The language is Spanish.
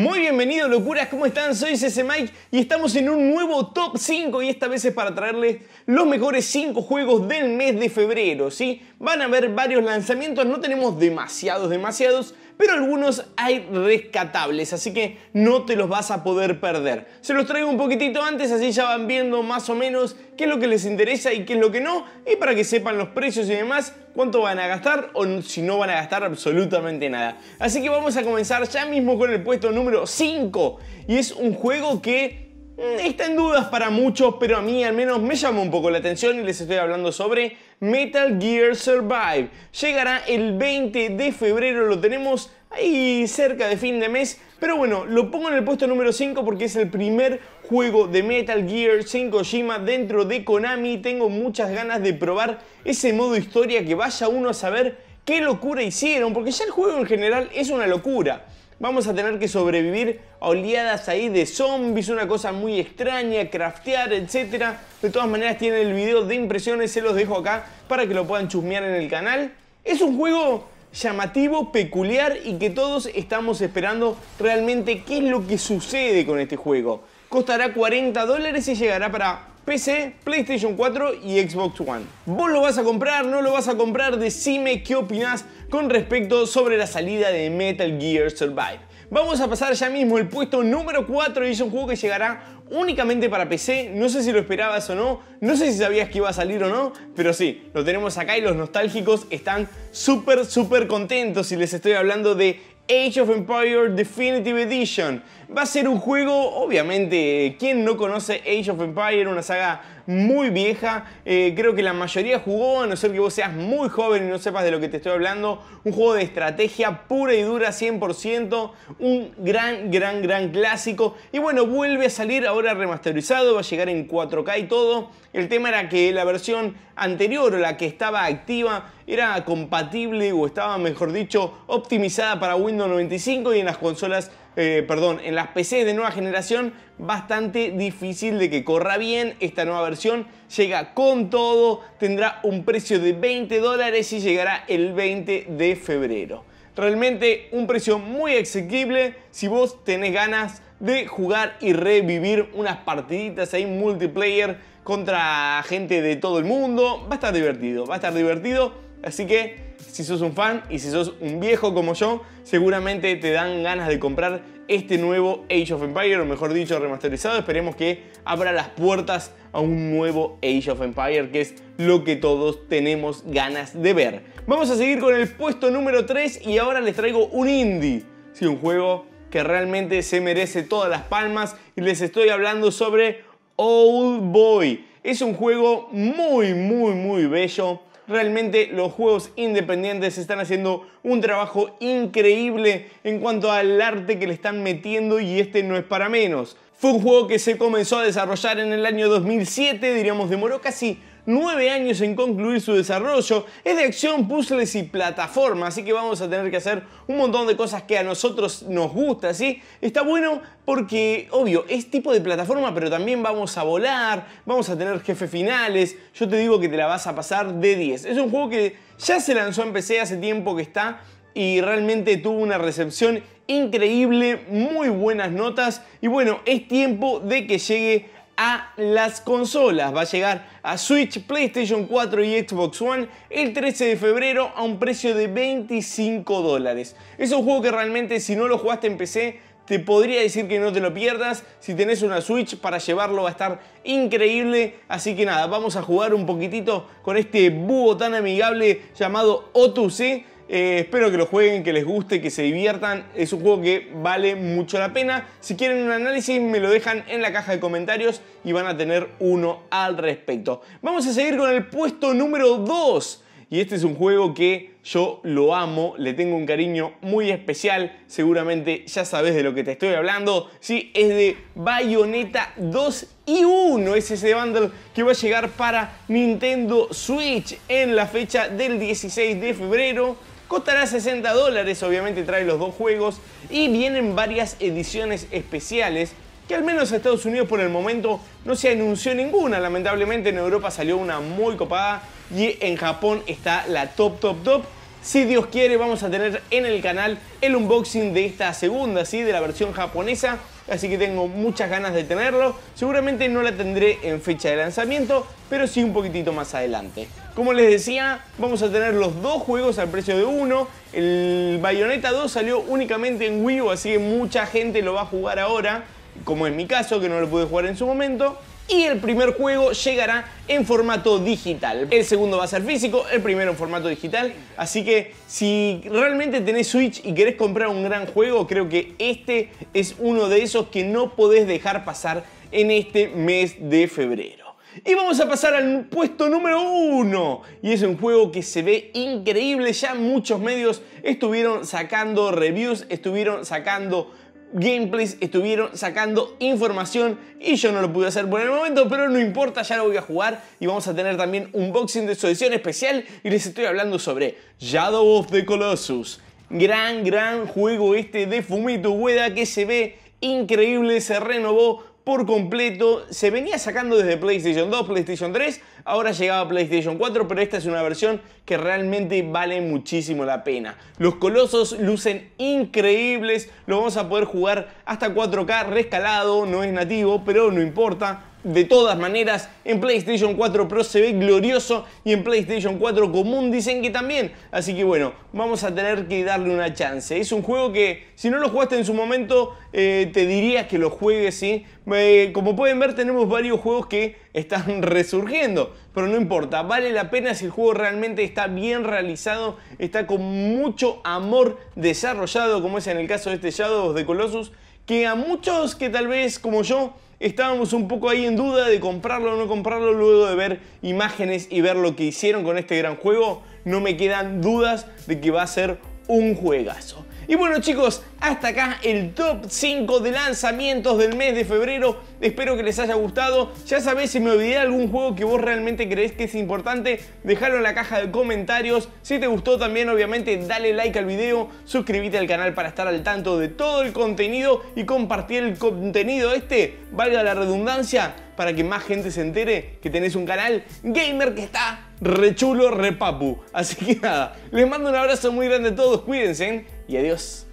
Muy bienvenido, locuras, ¿cómo están? Soy CC Mike y estamos en un nuevo Top 5 y esta vez es para traerles los mejores 5 juegos del mes de febrero, ¿sí? Van a haber varios lanzamientos, no tenemos demasiados, pero algunos hay rescatables, así que no te los vas a poder perder. Se los traigo un poquitito antes, así ya van viendo más o menos qué es lo que les interesa y qué es lo que no, y para que sepan los precios y demás, cuánto van a gastar o si no van a gastar absolutamente nada. Así que vamos a comenzar ya mismo con el puesto número 5 y es un juego que está en dudas para muchos, pero a mí al menos me llamó un poco la atención y les estoy hablando sobre Metal Gear Survive. Llegará el 20 de febrero, lo tenemos ahí cerca de fin de mes, pero bueno, lo pongo en el puesto número 5 porque es el primer juego de Metal Gear sin Kojima dentro de Konami. Tengo muchas ganas de probar ese modo historia, que vaya uno a saber qué locura hicieron, porque ya el juego en general es una locura. Vamos a tener que sobrevivir a oleadas ahí de zombies, una cosa muy extraña, craftear, etc. De todas maneras tienen el video de impresiones, se los dejo acá para que lo puedan chusmear en el canal. Es un juego llamativo, peculiar y que todos estamos esperando realmente qué es lo que sucede con este juego. Costará $40 y llegará para PC, PlayStation 4 y Xbox One. ¿Vos lo vas a comprar? ¿No lo vas a comprar? Decime qué opinás con respecto sobre la salida de Metal Gear Survive. Vamos a pasar ya mismo el puesto número 4 y es un juego que llegará únicamente para PC. No sé si lo esperabas o no, no sé si sabías que iba a salir o no, pero sí, lo tenemos acá y los nostálgicos están súper contentos y les estoy hablando de Age of Empires Definitive Edition. Va a ser un juego, obviamente, ¿quién no conoce Age of Empires? Una saga muy vieja, creo que la mayoría jugó, a no ser que vos seas muy joven y no sepas de lo que te estoy hablando. Un juego de estrategia pura y dura 100%, un gran clásico. Y bueno, vuelve a salir ahora remasterizado, va a llegar en 4K y todo. El tema era que la versión anterior, o la que estaba activa, era compatible o estaba, mejor dicho, optimizada para Windows 95 y en las consolas, en las PCs de nueva generación, bastante difícil de que corra bien. Esta nueva versión llega con todo, tendrá un precio de $20 y llegará el 20 de febrero. Realmente un precio muy asequible si vos tenés ganas de jugar y revivir unas partiditas ahí multiplayer contra gente de todo el mundo. Va a estar divertido, así que si sos un fan y si sos un viejo como yo, seguramente te dan ganas de comprar este nuevo Age of Empires, o mejor dicho, remasterizado. Esperemos que abra las puertas a un nuevo Age of Empires, que es lo que todos tenemos ganas de ver. Vamos a seguir con el puesto número 3 y ahora les traigo un indie. Sí, un juego que realmente se merece todas las palmas y les estoy hablando sobre Old Boy. Es un juego muy bello. Realmente los juegos independientes están haciendo un trabajo increíble en cuanto al arte que le están metiendo y este no es para menos. Fue un juego que se comenzó a desarrollar en el año 2007, diríamos demoró casi 9 años en concluir su desarrollo. Es de acción, puzzles y plataforma, así que vamos a tener que hacer un montón de cosas que a nosotros nos gusta, ¿sí? Está bueno porque, obvio, es tipo de plataforma, pero también vamos a volar, vamos a tener jefes finales. Yo te digo que te la vas a pasar de 10. Es un juego que ya se lanzó en PC, hace tiempo que está, y realmente tuvo una recepción increíble, muy buenas notas. Y bueno, es tiempo de que llegue a las consolas. Va a llegar a Switch, PlayStation 4 y Xbox One el 13 de febrero a un precio de $25. Es un juego que realmente, si no lo jugaste en PC, te podría decir que no te lo pierdas. Si tenés una Switch para llevarlo va a estar increíble. Así que nada, vamos a jugar un poquitito con este búho tan amigable llamado O2C. Espero que lo jueguen, que les guste, que se diviertan. Es un juego que vale mucho la pena. Si quieren un análisis me lo dejan en la caja de comentarios y van a tener uno al respecto. Vamos a seguir con el puesto número 2. Y este es un juego que yo lo amo, le tengo un cariño muy especial. Seguramente ya sabés de lo que te estoy hablando. Sí, es de Bayonetta 2 y 1. Es ese bundle que va a llegar para Nintendo Switch en la fecha del 16 de febrero. Costará $60, obviamente trae los dos juegos y vienen varias ediciones especiales que al menos a Estados Unidos por el momento no se anunció ninguna. Lamentablemente en Europa salió una muy copada y en Japón está la top. Si Dios quiere, vamos a tener en el canal el unboxing de esta segunda, ¿sí? De la versión japonesa. Así que tengo muchas ganas de tenerlo. Seguramente no la tendré en fecha de lanzamiento, pero sí un poquitito más adelante. Como les decía, vamos a tener los dos juegos al precio de uno. El Bayonetta 2 salió únicamente en Wii U, así que mucha gente lo va a jugar ahora, como en mi caso, que no lo pude jugar en su momento. Y el primer juego llegará en formato digital. El segundo va a ser físico, el primero en formato digital. Así que si realmente tenés Switch y querés comprar un gran juego, creo que este es uno de esos que no podés dejar pasar en este mes de febrero. Y vamos a pasar al puesto número 1. Y es un juego que se ve increíble. Ya muchos medios estuvieron sacando reviews, estuvieron sacando gameplays, estuvieron sacando información y yo no lo pude hacer por el momento, pero no importa, ya lo voy a jugar y vamos a tener también un unboxing de su edición especial y les estoy hablando sobre Shadow of the Colossus. Gran juego este de Fumito Ueda que se ve increíble, se renovó por completo, se venía sacando desde PlayStation 2, PlayStation 3, ahora llegaba a PlayStation 4, pero esta es una versión que realmente vale muchísimo la pena. Los colosos lucen increíbles, lo vamos a poder jugar hasta 4K, rescalado, no es nativo, pero no importa. De todas maneras, en PlayStation 4 Pro se ve glorioso y en PlayStation 4 común dicen que también. Así que bueno, vamos a tener que darle una chance. Es un juego que, si no lo jugaste en su momento, te diría que lo juegues, ¿sí? Como pueden ver, tenemos varios juegos que están resurgiendo. Pero no importa, vale la pena si el juego realmente está bien realizado, está con mucho amor desarrollado, como es en el caso de este Shadow of the Colossus, que a muchos que tal vez, como yo, estábamos un poco ahí en duda de comprarlo o no comprarlo luego de ver imágenes y ver lo que hicieron con este gran juego. No me quedan dudas de que va a ser un juegazo. Y bueno chicos, hasta acá el top 5 de lanzamientos del mes de febrero. Espero que les haya gustado. Ya sabés, si me olvidé de algún juego que vos realmente creés que es importante, dejalo en la caja de comentarios. Si te gustó también, obviamente, dale like al video, suscríbete al canal para estar al tanto de todo el contenido y compartir el contenido este, valga la redundancia, para que más gente se entere que tenés un canal gamer que está re chulo, re papu. Así que nada, les mando un abrazo muy grande a todos, cuídense y adiós.